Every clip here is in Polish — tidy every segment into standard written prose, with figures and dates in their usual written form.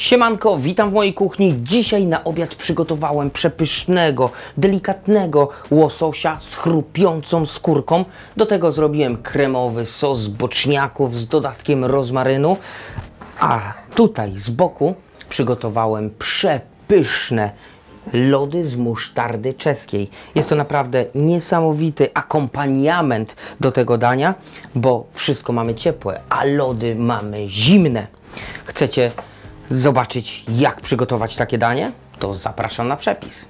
Siemanko, witam w mojej kuchni. Dzisiaj na obiad przygotowałem przepysznego, delikatnego łososia z chrupiącą skórką. Do tego zrobiłem kremowy sos z boczniaków z dodatkiem rozmarynu. A tutaj z boku przygotowałem przepyszne lody z musztardy czeskiej. Jest to naprawdę niesamowity akompaniament do tego dania, bo wszystko mamy ciepłe, a lody mamy zimne. Chcecie zobaczyć, jak przygotować takie danie? To zapraszam na przepis.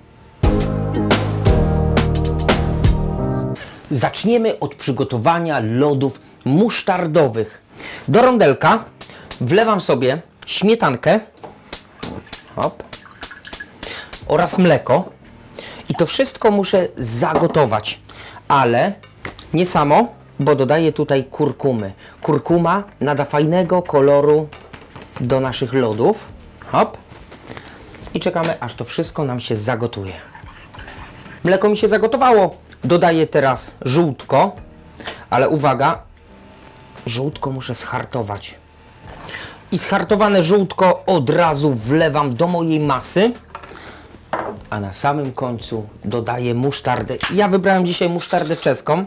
Zaczniemy od przygotowania lodów musztardowych. Do rondelka wlewam sobie śmietankę oraz mleko i to wszystko muszę zagotować, ale nie samo, bo dodaję tutaj kurkumy. Kurkuma nada fajnego koloru do naszych lodów. I czekamy, aż to wszystko nam się zagotuje. Mleko mi się zagotowało. Dodaję teraz żółtko, ale uwaga, żółtko muszę schartować. I schartowane żółtko od razu wlewam do mojej masy, a na samym końcu dodaję musztardę. Ja wybrałem dzisiaj musztardę czeską,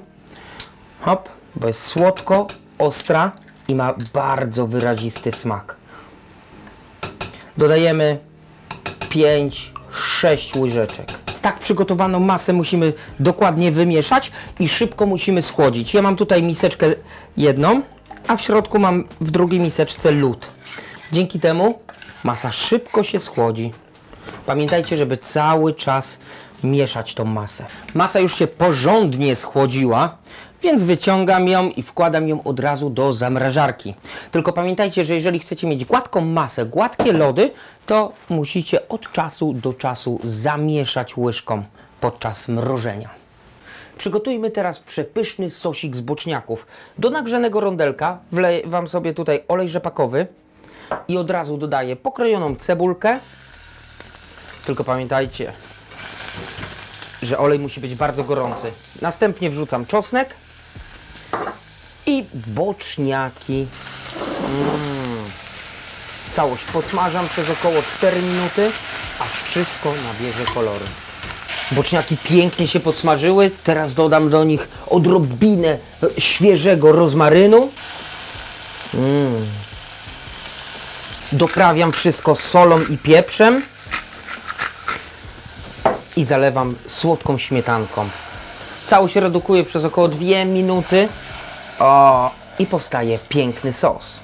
bo jest słodko, ostra i ma bardzo wyrazisty smak. Dodajemy 5-6 łyżeczek. Tak przygotowaną masę musimy dokładnie wymieszać i szybko musimy schłodzić. Ja mam tutaj miseczkę jedną, a w środku mam w drugiej miseczce lód. Dzięki temu masa szybko się schłodzi. Pamiętajcie, żeby cały czas mieszać tą masę. Masa już się porządnie schłodziła, więc wyciągam ją i wkładam ją od razu do zamrażarki. Tylko pamiętajcie, że jeżeli chcecie mieć gładką masę, gładkie lody, to musicie od czasu do czasu zamieszać łyżką podczas mrożenia. Przygotujmy teraz przepyszny sosik z boczniaków. Do nagrzanego rondelka wlewam sobie tutaj olej rzepakowy i od razu dodaję pokrojoną cebulkę. Tylko pamiętajcie, że olej musi być bardzo gorący. Następnie wrzucam czosnek i boczniaki. Całość podsmażam przez około 4 minuty, aż wszystko nabierze koloru. Boczniaki pięknie się podsmażyły. Teraz dodam do nich odrobinę świeżego rozmarynu. Doprawiam wszystko solą i pieprzem. I zalewam słodką śmietanką. Całość redukuję przez około 2 minuty i powstaje piękny sos.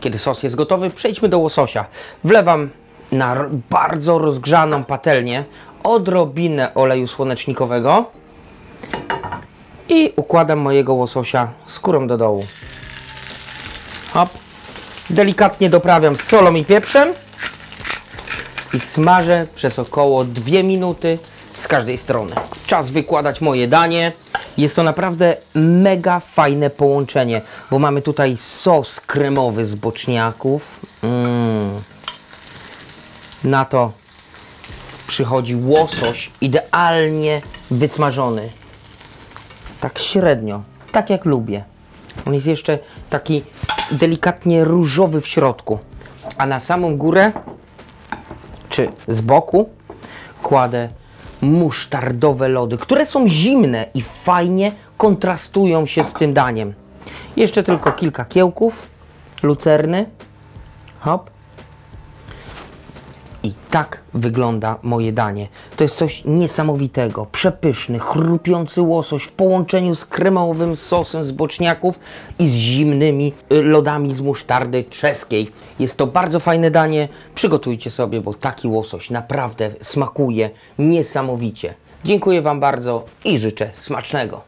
Kiedy sos jest gotowy, przejdźmy do łososia. Wlewam na bardzo rozgrzaną patelnię odrobinę oleju słonecznikowego i układam mojego łososia skórą do dołu. Delikatnie doprawiam solą i pieprzem i smażę przez około 2 minuty z każdej strony. Czas wykładać moje danie. Jest to naprawdę mega fajne połączenie, bo mamy tutaj sos kremowy z boczniaków. Na to przychodzi łosoś idealnie wysmażony. Tak średnio, tak jak lubię. On jest jeszcze taki delikatnie różowy w środku, a na samą górę czy z boku kładę musztardowe lody, które są zimne i fajnie kontrastują się z tym daniem. Jeszcze tylko kilka kiełków lucerny. I tak wygląda moje danie. To jest coś niesamowitego. Przepyszny, chrupiący łosoś w połączeniu z kremowym sosem z boczniaków i z zimnymi lodami z musztardy czeskiej. Jest to bardzo fajne danie. Przygotujcie sobie, bo taki łosoś naprawdę smakuje niesamowicie. Dziękuję Wam bardzo i życzę smacznego.